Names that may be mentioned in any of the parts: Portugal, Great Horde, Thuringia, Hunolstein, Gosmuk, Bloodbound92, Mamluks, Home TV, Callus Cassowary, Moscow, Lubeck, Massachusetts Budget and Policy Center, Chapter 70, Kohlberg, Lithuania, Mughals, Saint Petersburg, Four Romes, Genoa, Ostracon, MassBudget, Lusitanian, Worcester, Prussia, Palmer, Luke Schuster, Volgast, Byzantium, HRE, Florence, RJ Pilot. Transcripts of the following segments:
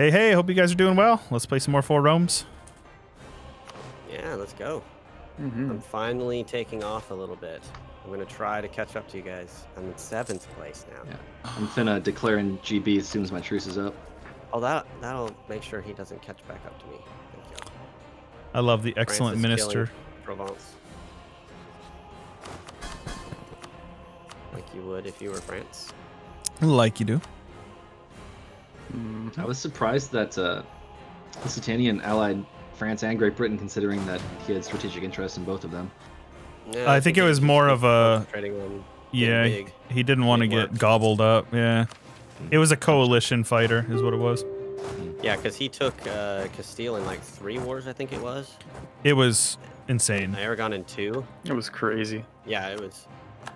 Hey, hey, hope you guys are doing well. Let's play some more Four Romes. Yeah, let's go. Mm-hmm. I'm finally taking off a little bit. I'm going to try to catch up to you guys. I'm in 7th place now. Yeah. I'm finna declare in GB as soon as my truce is up. Oh, that'll make sure he doesn't catch back up to me. Thank you. I love the excellent minister. Provence. Like you would if you were France. Like you do. I was surprised that Lusitanian allied France and Great Britain, considering that he had strategic interest in both of them. Yeah, I think it was more of a... Yeah, he didn't want to get gobbled up, yeah. It was a coalition fighter, is what it was. Yeah, because he took Castile in like 3 wars, I think it was. It was insane. Aragon in 2. It was crazy. Yeah, it was...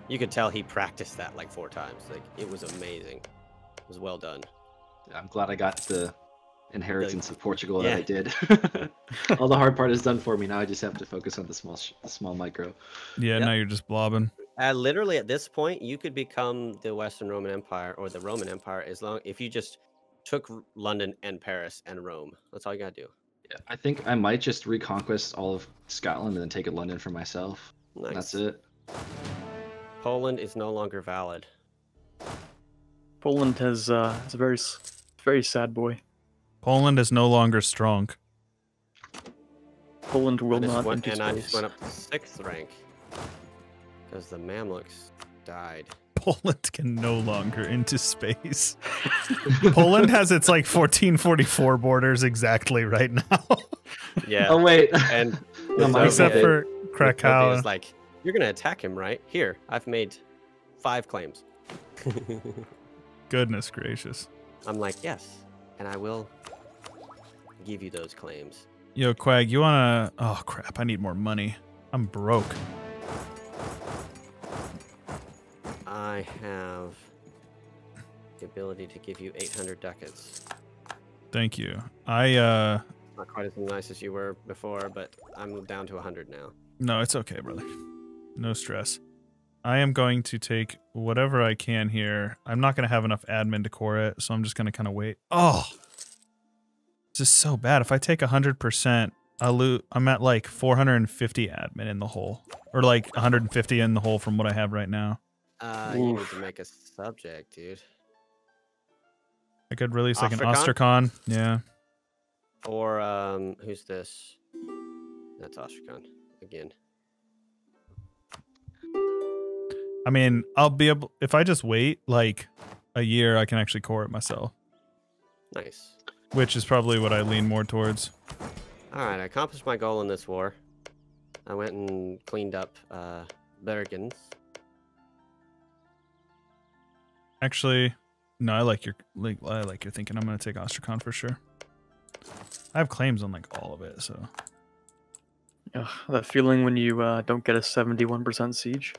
You could tell he practiced that like 4 times. Like, it was amazing. It was well done. I'm glad I got the inheritance of Portugal that I did. All the hard part is done for me. Now I just have to focus on the small micro. Yeah, now you're just blobbing. Literally, at this point, you could become the Western Roman Empire or the Roman Empire as long if you just took London and Paris and Rome. That's all you gotta do. Yeah, I think I might just reconquest all of Scotland and then take London for myself. Nice. That's it. Poland is no longer valid. Poland has it's a very sad boy. Poland is no longer strong. Poland will not. I just went up to 6th rank because the Mamluks died. Poland can no longer into space. Poland has its like 1444 borders exactly right now. Yeah. Oh wait, and except for Krakow. It's like you're gonna attack him right here. I've made 5 claims. Goodness gracious. I'm like, yes, and I will give you those claims. Yo, Quag, you wanna... Oh, crap, I need more money. I'm broke. I have the ability to give you 800 ducats. Thank you. Not quite as nice as you were before, but I'm down to 100 now. No, it's okay, brother. No stress. I am going to take whatever I can here. I'm not going to have enough admin to core it, so I'm just going to kind of wait. Oh! This is so bad. If I take 100%, I'm at like 450 admin in the hole. Or like 150 in the hole from what I have right now. You need to make a subject, dude. I could release like an Ostracon. Yeah. Or, who's this? That's Ostracon again. I mean, I'll be able... If I just wait, like, a year, I can actually core it myself. Nice. Which is probably what I lean more towards. Alright, I accomplished my goal in this war. I went and cleaned up Bergens. Actually, no, I like your thinking. I'm going to take Ostracon for sure. I have claims on, like, all of it, so... Ugh, that feeling when you don't get a 71% siege.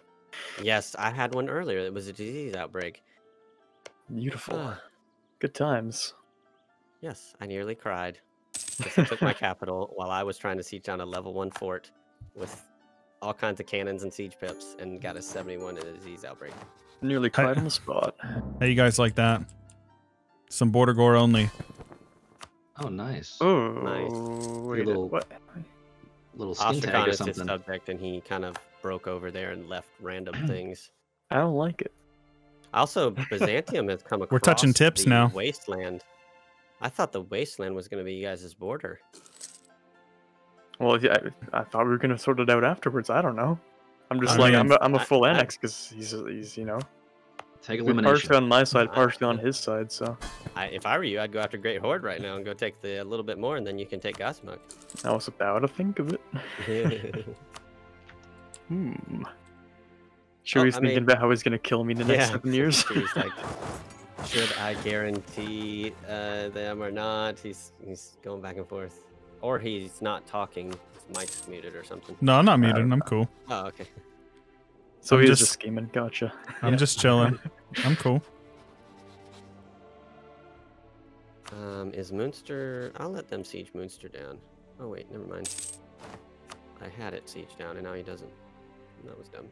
Yes, I had one earlier. It was a disease outbreak. Beautiful. Good times. Yes, I nearly cried. I took my capital while I was trying to siege down a level 1 fort with all kinds of cannons and siege pips and got a 71 in a disease outbreak. Nearly cried on the spot. How you guys like that? Some border gore only. Oh, nice. Oh, nice. Wait, little skin tag or something. Is his subject, and he kind of broke over there and left random things. I don't like it. Also, Byzantium has come across. We're touching tips now. Wasteland. I thought the wasteland was going to be you guys' border. Well, yeah, I thought we were going to sort it out afterwards. I don't know. I'm just I'm a full annex because he's you know. Take elimination. Partially on my side, partially on his side. So, if I were you, I'd go after Great Horde right now and go take a little bit more, and then you can take Gosmuk. I was about to think of it. Chewy's thinking about how he's gonna kill me in the next 7 years. He's like, should I guarantee them or not? He's going back and forth, or he's not talking. His mic's muted or something. No, I'm not muted. I'm cool. Oh, okay. So he's just scheming. Gotcha. I'm just chilling. I'm cool. Is Munster? I'll let them siege Munster down. Oh wait, never mind. I had it siege down, and now he doesn't. That was dumb.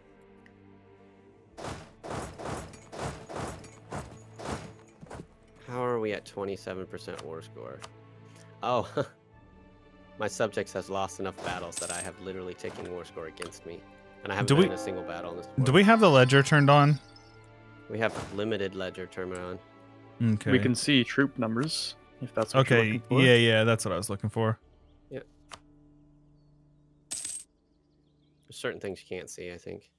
How are we currently at 27% war score. Oh, my subjects has lost enough battles that I have literally taken war score against me, and I haven't been in a single battle in this war. Do we have the ledger turned on? We have limited ledger turned on. Okay. We can see troop numbers if that's what you're looking for. Yeah, yeah, that's what I was looking for. Yeah. There's certain things you can't see, I think.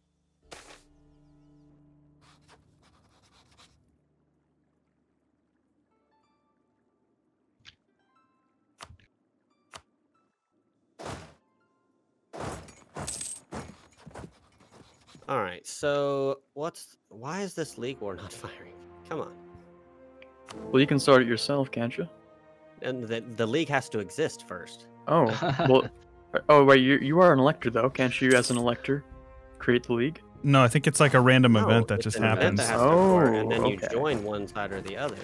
All right, so why is this League War not firing? Come on. Well, you can start it yourself, can't you? And the League has to exist first. Oh, well, oh wait, you are an elector though, can't you? As an elector, create the League? No, I think it's like a random event that just happens. And then you join one side or the other.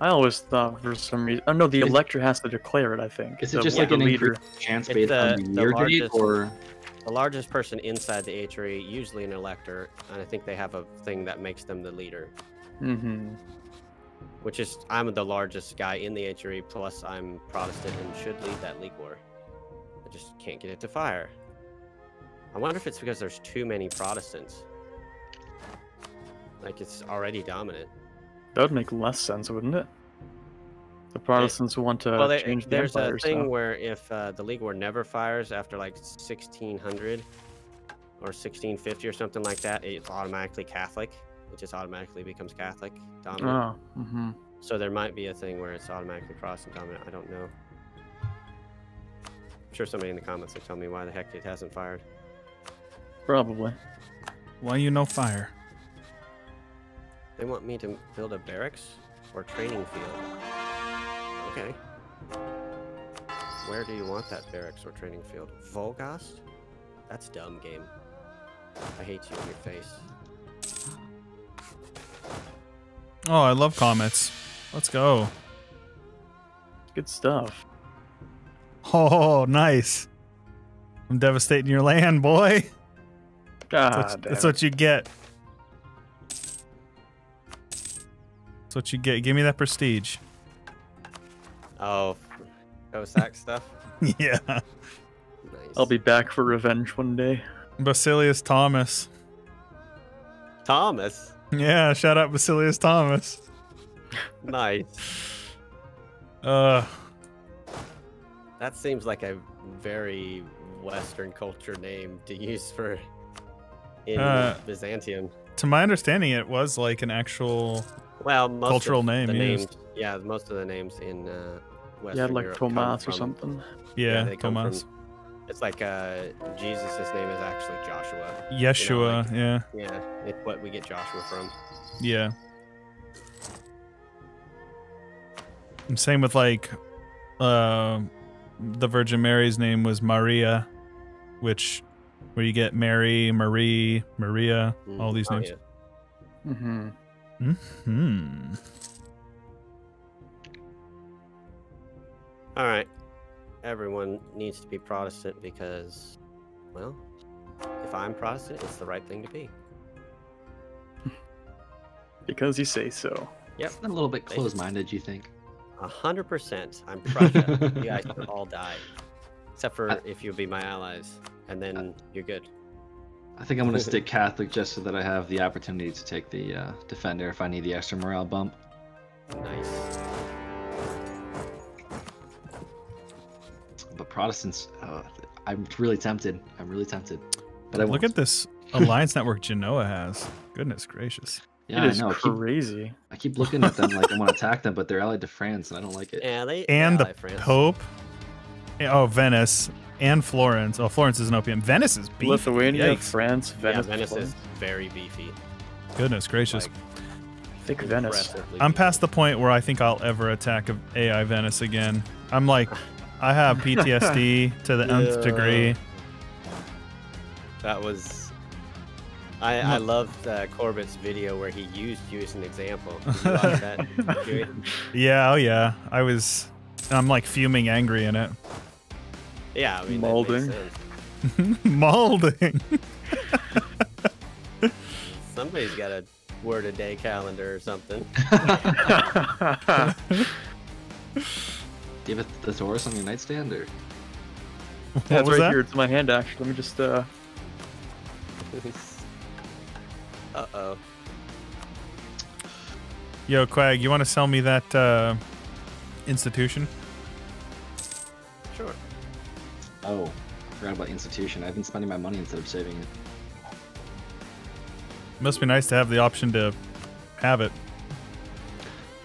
I always thought for some reason. Oh no, the elector has to declare it. I think. Is it just like an increased chance based on the year date, or? The largest person inside the HRE, usually an elector, and I think they have a thing that makes them the leader. Mm-hmm. Which is, I'm the largest guy in the HRE, plus I'm Protestant and should lead that League War. I just can't get it to fire. I wonder if it's because there's too many Protestants. Like, it's already dominant. That would make less sense, wouldn't it? The Protestants want to change the empire. There's a thing where if the League War never fires after like 1600 or 1650 or something like that, it's automatically Catholic. It just automatically becomes Catholic dominant. Oh, mm-hmm. So there might be a thing where it's automatically Protestant dominant. I don't know. I'm sure somebody in the comments will tell me why the heck it hasn't fired. Probably. Why no fire? They want me to build a barracks or training field. Okay. Where do you want that barracks or training field? Volgast? That's dumb, game. I hate you in your face. Oh, I love comments. Let's go. Good stuff. Oh, nice. I'm devastating your land, boy. God, that's what you get. That's what you get. Give me that prestige. Oh, Cossack stuff? Yeah. Nice. I'll be back for revenge one day. Basilius Thomas. Thomas? Yeah, shout out Basilius Thomas. Nice. That seems like a very Western culture name to use for Byzantium. To my understanding, it was like an actual cultural name used. Yeah, most of the names in Western Europe Tomas or something. Yeah, they come from, it's like Jesus' name is actually Joshua. Yeshua, you know, like, yeah. It's what we get Joshua from. Yeah. And same with like the Virgin Mary's name was Maria, which where you get Mary, Marie, Maria, all these names. Yeah. Mm-hmm. Mm-hmm. All right, everyone needs to be Protestant because, well, if I'm Protestant, it's the right thing to be. Because you say so. Yep. I'm a little bit close-minded, you think? 100%. I'm Prussia. You guys will all die. Except for if you'll be my allies, and then you're good. I think I'm going to stick Catholic just so that I have the opportunity to take the Defender if I need the extra morale bump. Nice. But Protestants, I'm really tempted. I'm really tempted. But I won't. Look at this alliance network Genoa has. Goodness gracious. Yeah, it is crazy. I keep looking at them like I want to attack them, but they're allied to France, and I don't like it. Yeah, the Pope. Oh, Venice and Florence. Oh, Florence is an opium. Venice is beefy. Lithuania, France, Venice. Yeah, Venice is very beefy. Goodness gracious. Like, thick Venice. I'm past the point where I think I'll ever attack AI Venice again. I'm like... I have PTSD to the nth degree. That was... I loved Corbett's video where he used you as an example. Did you watch that? Yeah, oh yeah. I was... I'm like fuming angry in it. Yeah, I mean... Molding. Molding! Somebody's gotta word-a-day calendar or something. Give it the thesaurus on your nightstand, or? That's right here. It's in my hand, actually. Let me just, Uh-oh. Yo, Quag, you want to sell me that, institution? Sure. Oh, I forgot about the institution. I've been spending my money instead of saving it. Must be nice to have the option to have it.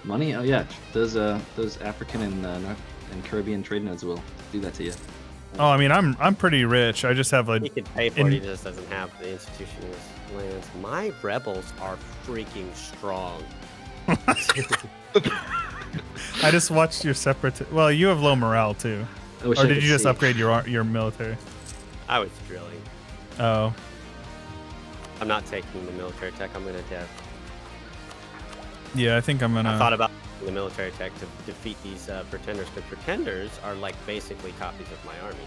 Money? Oh yeah, those African and Caribbean trade nodes will do that to you. Oh, I mean, I'm pretty rich. I just have like. He could pay for it. He just doesn't have the institution's lands. My rebels are freaking strong. I just watched your separate. Well, you have low morale too. Or did you just upgrade your military? I was drilling. Oh. I'm not taking the military tech. I'm going to dev. Yeah, I think I'm going to... I thought about the military tech to defeat these pretenders, because pretenders are like basically copies of my army.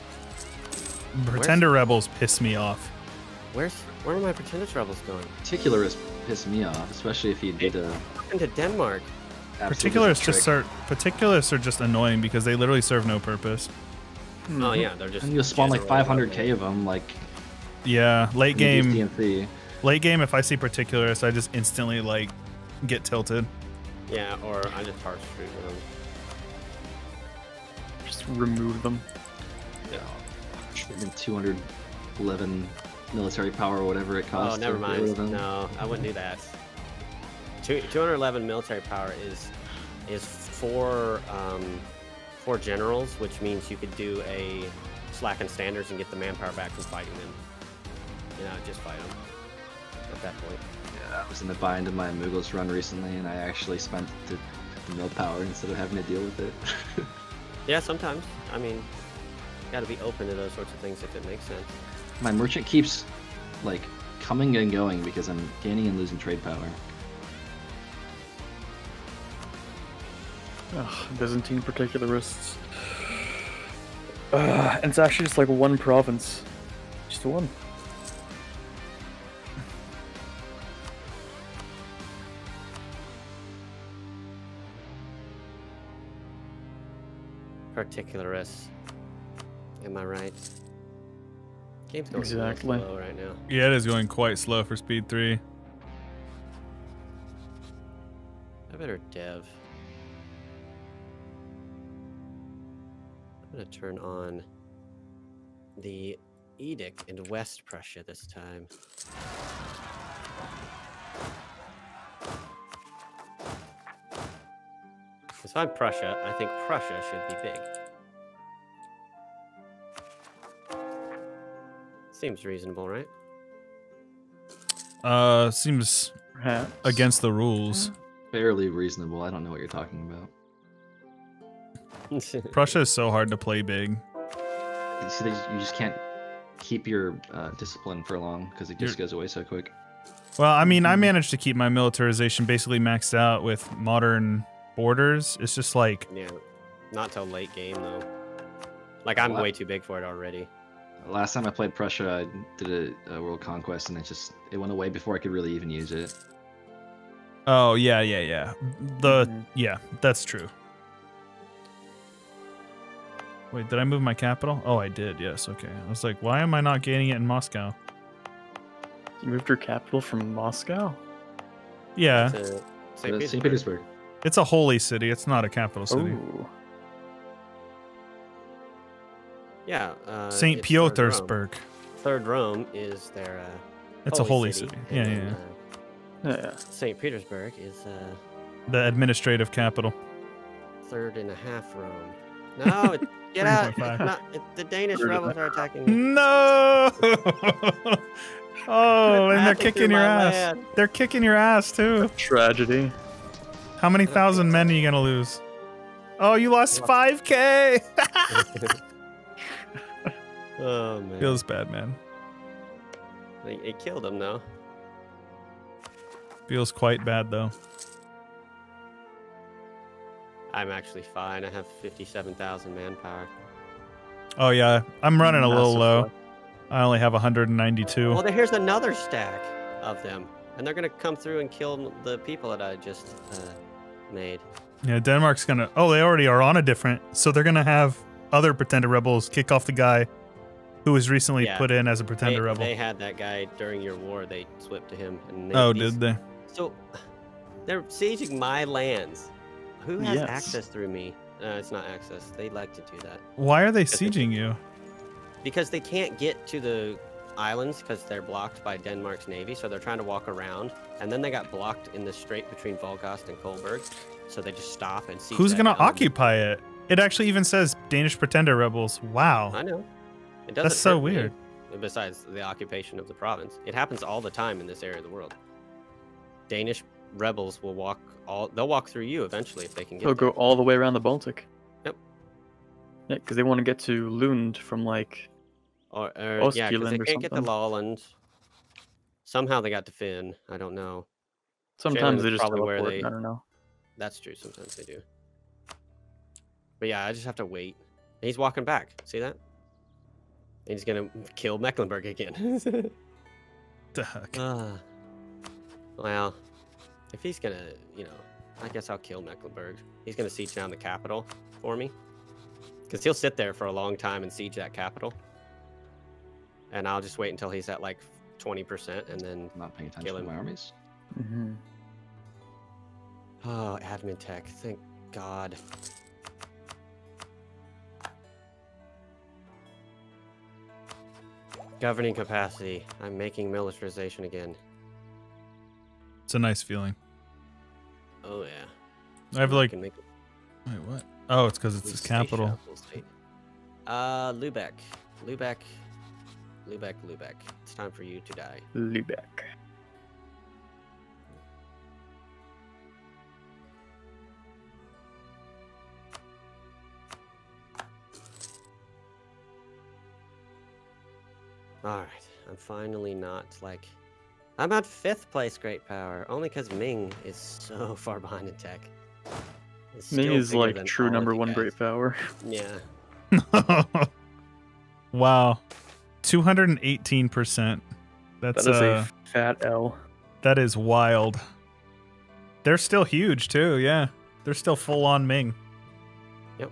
Pretender rebels piss me off. Where are my pretenders rebels going? Particularists piss me off, especially if you did a... into Denmark. Particularists are just annoying because they literally serve no purpose. Mm-hmm. Oh yeah, they're just... And you'll spawn like 500k of them, like... Yeah, late game... Late game, if I see particularists, I just instantly, like, get tilted. Yeah, or I just hard street with them. Just remove them. Yeah. 211 military power, whatever it costs. Oh, never mind. No, I wouldn't do that. 211 military power is four generals, which means you could do a slack and standards and get the manpower back from fighting them. You know, just fight them. At that point. Yeah, I was in the bind of my Mughals run recently, and I actually spent the mill power instead of having to deal with it. Yeah, sometimes. I mean, got to be open to those sorts of things if it makes sense. My merchant keeps, like, coming and going because I'm gaining and losing trade power. Ugh, Byzantine particularists. And it's actually just like one province. Just one. Particularists, am I right? Game's going exactly. Slow right now. Yeah, it is going quite slow for speed 3. I better dev. I'm gonna turn on the edict in West Prussia this time. If I'm Prussia, I think Prussia should be big. Seems reasonable, right? Seems perhaps against the rules. Fairly reasonable. I don't know what you're talking about. Prussia is so hard to play big. So you just can't keep your discipline for long because it just goes away so quick. Well, I mean, I managed to keep my militarization basically maxed out with modern borders. It's just like, yeah, not till late game though. Like I'm way too big for it already. Last time I played Prussia, I did a world conquest, and it went away before I could really even use it. Oh yeah. Yeah, that's true. Wait, did I move my capital? Oh, I did. Yes. Okay. I was like, why am I not gaining it in Moscow? You moved your capital from Moscow? Yeah. To Saint Petersburg. It's a holy city. It's not a capital city. Ooh. Yeah. Saint Petersburg. Third Rome is their. It's a holy city. Yeah. Saint Petersburg is. The administrative capital. Third and a half Rome. No, get out! The Danish rebels are attacking me. No! Oh, and they're kicking your ass. Land. They're kicking your ass too. A tragedy. How many thousand men are you gonna lose? Oh, you lost 5K! Oh man, feels bad, man. It killed him though. Feels quite bad though. I'm actually fine. I have 57,000 manpower. Oh yeah, I'm running a little low. I only have 192. Well, here's another stack of them. And they're gonna come through and kill the people that I just made. Yeah, Denmark's gonna... Oh, they already are on a different... So they're gonna have other pretender rebels kick off the guy who was recently put in as a pretender rebel. They had that guy during your war. They swept to him. And they, did they? So they're sieging my lands. Who has access through me? No, it's not access. They like to do that. Why are they sieging you? Because they can't get to the islands because they're blocked by Denmark's navy, so they're trying to walk around, and then they got blocked in the strait between Volgast and Kohlberg, so they just stop and see. Who's gonna occupy it? It actually even says Danish pretender rebels. Wow. I know. It doesn't. That's so weird. Besides the occupation of the province, it happens all the time in this area of the world. Danish rebels will walk they'll walk through you eventually if they can get. They'll go all the way around the Baltic. Yep. Yeah, because they want to get to Lund from like. Or yeah, because they can't get to Lolland. Somehow they got to Finn. I don't know. Sometimes they just probably teleport, where they. I don't know. That's true. Sometimes they do. But yeah, I just have to wait. And he's walking back. See that? And he's gonna kill Mecklenburg again. Duck. Well, if he's gonna, you know, I guess I'll kill Mecklenburg. He's gonna siege down the capital for me, because he'll sit there for a long time and siege that capital. And I'll just wait until he's at like 20% and then not paying attention to my armies. Mm-hmm. Oh, admin tech. Thank God. Governing capacity. I'm making militarization again. It's a nice feeling. Oh, yeah. I have like... Wait, what? Oh, it's because it's his capital. Lubeck. Lubeck. It's time for you to die. Lubeck. All right. I'm finally not like... I'm at 5th place, Great Power, only because Ming is so far behind in tech. Ming is like true number 1 Great Power. Yeah. Wow. 218%. That is a fat L. That is wild. They're still huge too, yeah. They're still full on Ming. Yep.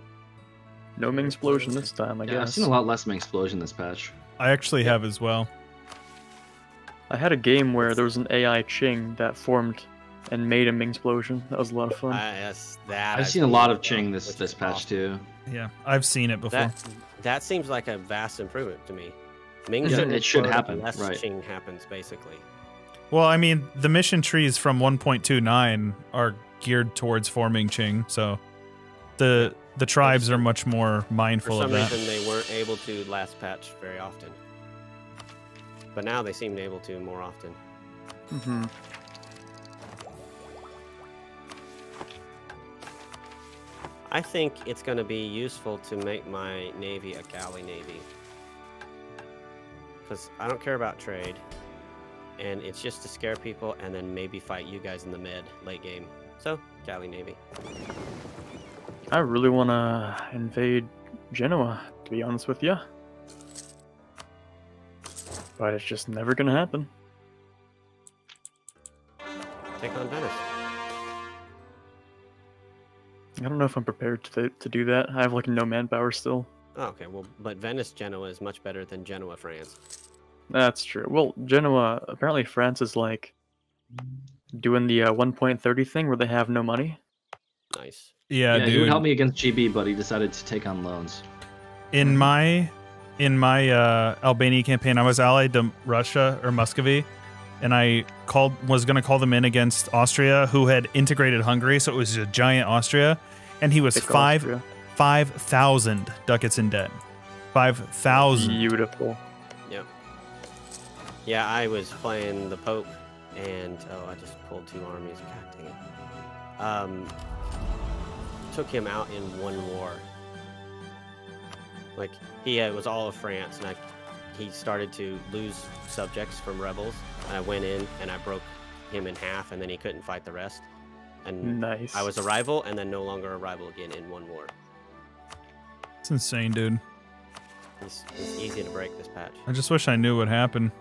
No Ming explosion this time, I guess. I've seen a lot less Ming explosion this patch. I actually have as well. I had a game where there was an AI Qing that formed and made a Ming explosion. That was a lot of fun. Yes, that I've seen a lot of Qing this patch too. Yeah, I've seen it before. That seems like a vast improvement to me. Ming shouldn't. It should happen. Less Qing happens, basically. Well, I mean, the mission trees from 1.29 are geared towards forming Qing, so the tribes are much more mindful of that. For some reason, they weren't able to last patch very often, but now they seem able to more often. Mm-hmm. I think it's going to be useful to make my navy a galley navy, because I don't care about trade, and it's just to scare people and then maybe fight you guys in the mid late game. So galley navy. I really want to invade Genoa, to be honest with you, but it's just never going to happen. Take on Venice. I don't know if I'm prepared to do that. I have like no manpower still. Oh, okay, well, but Venice, Genoa is much better than Genoa, France. That's true. Well, Genoa, apparently France is like doing the 1.30 thing where they have no money. Nice. Yeah, dude. You would help me against GB, but he decided to take on loans. In my Albania campaign, I was allied to Russia or Muscovy, and I was going to call them in against Austria, who had integrated Hungary, so it was a giant Austria, and he was 5,000 ducats in debt. 5,000. Beautiful. Yep. Yeah, I was playing the Pope, and I just pulled 2 armies. God dang it. Took him out in 1 war. Like, it was all of France, and he started to lose subjects from rebels. I went in and I broke him in half, and then he couldn't fight the rest. And nice. I was a rival, and then no longer a rival again in 1 war. It's insane, dude. It's easy to break this patch. I just wish I knew what happened.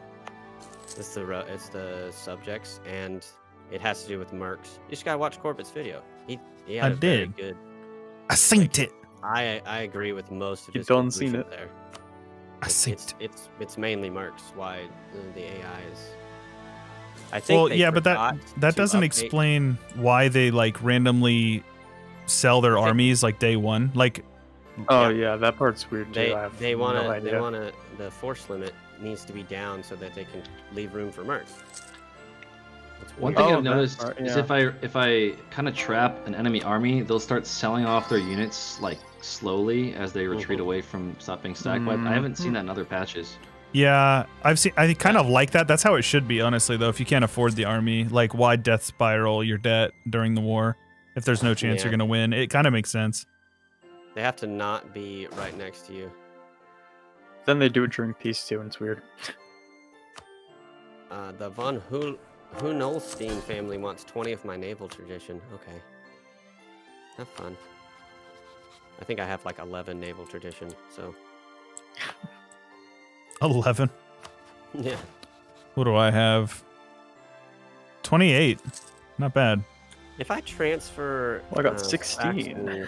It's the subjects, and it has to do with mercs. You just gotta watch Corbett's video. He had a very good. I seen like, it. I agree with most of his conclusion there. I seen it. It's mainly mercs why the AI is. I think. Well, yeah, but that doesn't explain why they like randomly sell their armies like day one. Like. Oh yeah, that part's weird. They want to. The force limit needs to be down so that they can leave room for mercs. One thing I've noticed is if I kind of trap an enemy army, they'll start selling off their units like slowly as they retreat away from stopping stack wipe. I haven't seen that in other patches. Yeah, I've seen. I kind of like that. That's how it should be, honestly. Though, if you can't afford the army, like why death spiral your debt during the war if there's no chance you're gonna win? It kind of makes sense. They have to not be right next to you. Then they do it during peace too, and it's weird. The von Hunolstein family wants 20 of my naval tradition. Okay. Have fun. I think I have like 11 naval tradition, so. 11? Yeah. What do I have? 28. Not bad. If I transfer... Well, I got 16. Saxony,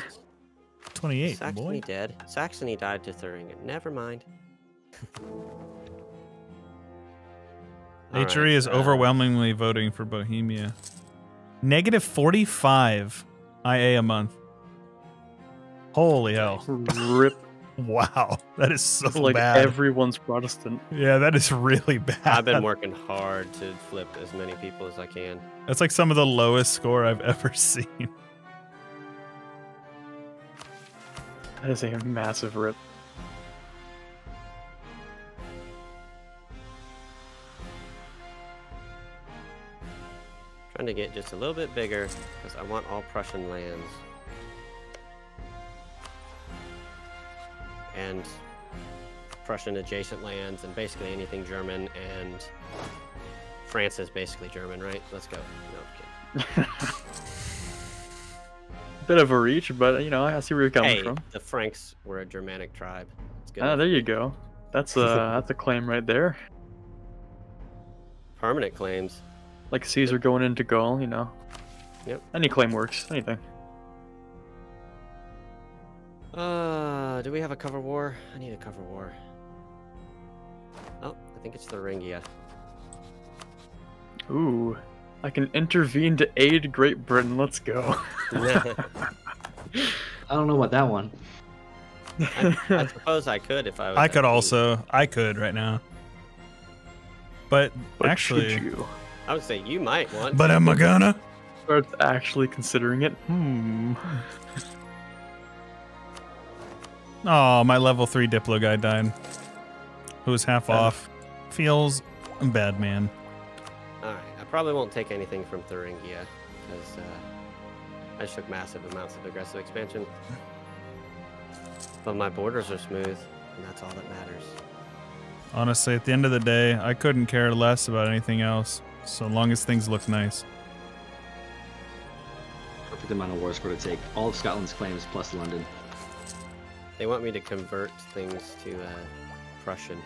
28, Saxony boy. Dead. Saxony died to Thuringia. Never mind. HRE is overwhelmingly voting for Bohemia. Negative 45 IA a month. Holy hell. Rip. Wow. That is so like bad. Like everyone's Protestant. Yeah, that is really bad. I've been working hard to flip as many people as I can. That's like some of the lowest score I've ever seen. That is a massive rip. Trying to get just a little bit bigger because I want all Prussian lands. And Prussian adjacent lands and basically anything German, and France is basically German, right? Let's go. No, I'm kidding. Bit of a reach, but you know, I see where you're coming from. The Franks were a Germanic tribe. It's good. Ah, there you go. That's a claim right there. Permanent claims. Like Caesar going into Gaul, you know. Yep. Any claim works. Anything. Do we have a cover war? I need a cover war. Oh, I think it's the Ringia. Ooh. I can intervene to aid Great Britain. Let's go. I don't know about that one. I suppose I could if I was. I could also. I could right now. But actually, I would say you might want. But am I gonna? Starts actually considering it. Oh, my level 3 Diplo guy died. Who was half off? Feels bad, man. All right. Probably won't take anything from Thuringia because I just took massive amounts of aggressive expansion. But my borders are smooth, and that's all that matters. Honestly, at the end of the day, I couldn't care less about anything else, so long as things look nice. Perfect amount of war score to take. All of Scotland's claims plus London. They want me to convert things to Prussian.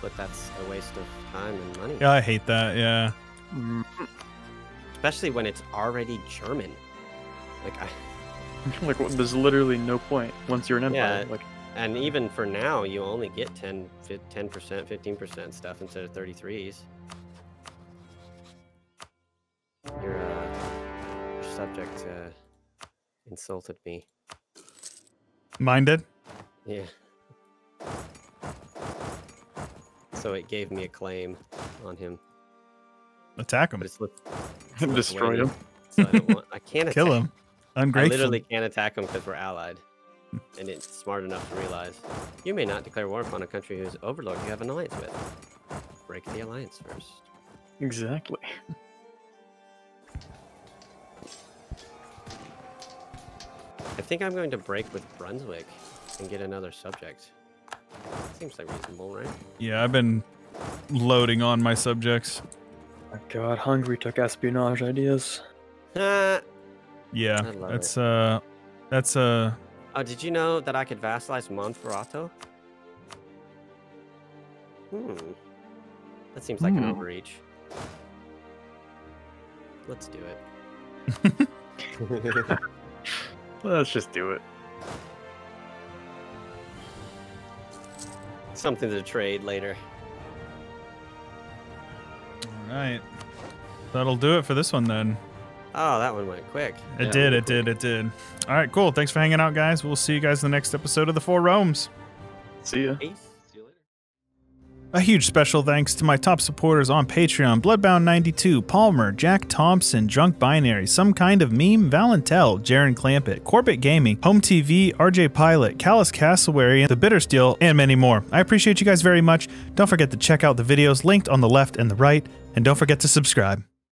But that's a waste of time and money. Yeah, I hate that, yeah. Especially when it's already German. Like, there's literally no point once you're an empire. Yeah, like, and even for now, you only get 10%, 15% stuff instead of 33s. Your subject insulted me. Mine did? Yeah. So it gave me a claim on him. Attack him. It's destroy him. So I can't kill him. I'm grateful. I literally can't attack him because we're allied. And it's smart enough to realize you may not declare war upon a country whose overlord you have an alliance with. Break the alliance first. Exactly. I think I'm going to break with Brunswick and get another subject. Seems like reasonable, right? Yeah, I've been loading on my subjects. My God, Hungary took espionage ideas. Yeah, that's Oh, did you know that I could vassalize Monferrato? That seems like an overreach. Let's do it. Let's just do it. Something to trade later. All right. That'll do it for this one then. Oh, that one went quick. It did. All right, cool. Thanks for hanging out, guys. We'll see you guys in the next episode of the Four Romes. See ya. Peace. See you later. A huge special thanks to my top supporters on Patreon: Bloodbound92, Palmer, Jack Thompson, Drunk Binary, Some Kind of Meme, Valentel, Jaren Clampett, Corbett Gaming, Home TV, RJ Pilot, Callus Cassowary, The Bittersteel, and many more. I appreciate you guys very much. Don't forget to check out the videos linked on the left and the right, and don't forget to subscribe.